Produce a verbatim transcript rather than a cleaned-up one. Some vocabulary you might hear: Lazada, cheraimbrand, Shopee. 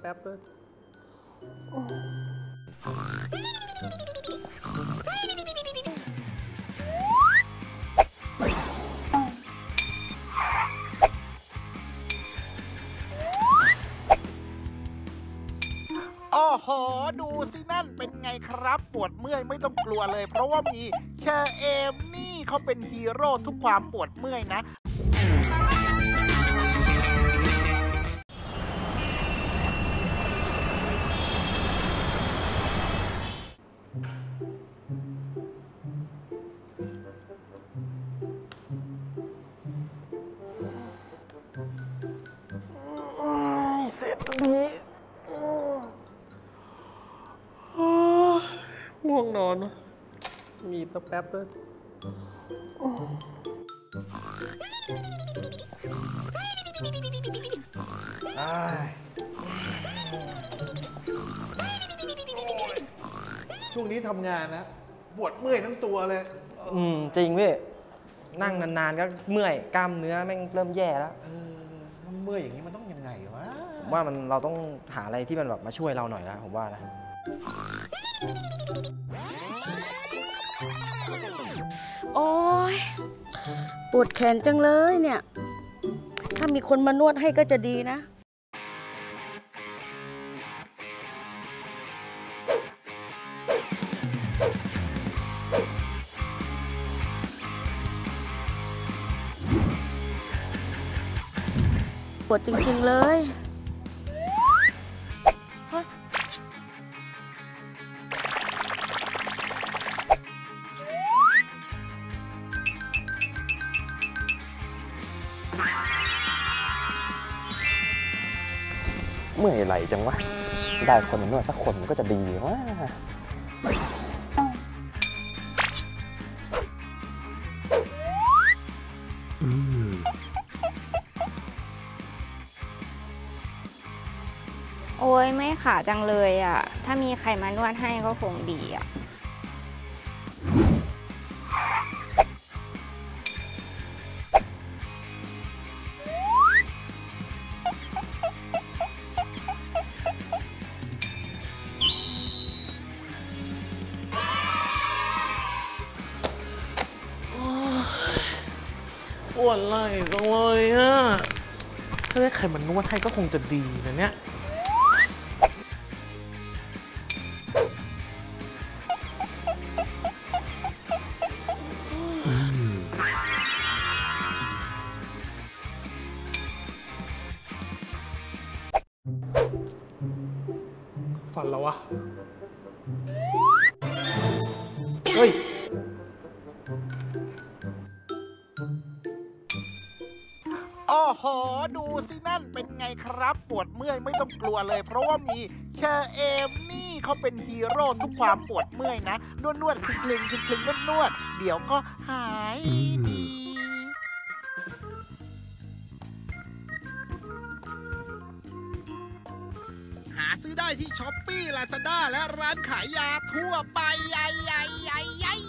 แป๊บด้วยโอ้โหดูสินั่นเป็นไงครับปวดเมื่อยไม่ต้องกลัวเลยเพราะว่ามีเชอเอมนี่เขาเป็นฮีโร่ทุกความปวดเมื่อยนะง่วงนอนมีแป๊บๆด้วยช่วงนี้ทำงานนะปวดเมื่อยทั้งตัวเลยอืมจริงพี่นั่งนานๆก็เมื่อยกล้ามเนื้อแม่งเริ่มแย่แล้วเมื่อยอย่างนี้มันต้องยังไงวะผมว่ามันเราต้องหาอะไรที่มันแบบมาช่วยเราหน่อยนะผมว่านะโอ้ยปวดแขนจังเลยเนี่ยถ้ามีคนมานวดให้ก็จะดีนะปวดจริงๆเลยเมื่อยไหลจังวะได้คนมานวดสักคนมันก็จะดีวะโอ้ยไม่ขาจังเลยอ่ะถ้ามีใครมานวดให้ก็คงดีอ่ะปวดไหล่จังเลยอ่ะถ้าได้ใครมานวดให้ก็คงจะดีนะเนี่ยฝันแล้ววะเฮ้ยโอ้โหดูสินั่นเป็นไงครับปวดเมื่อยไม่ต้องกลัวเลยเพราะว่ามีเชอเอมนี่เขาเป็นฮีโร่ทุกความปวดเมื่อยนะนวดนวดคลึงคลึงคลึงนวดนวดเดี๋ยวก็หายหาซื้อได้ที่ช้อปปี้ ลาซาด้าและร้านขายยาทั่วไปยัยยัยยัย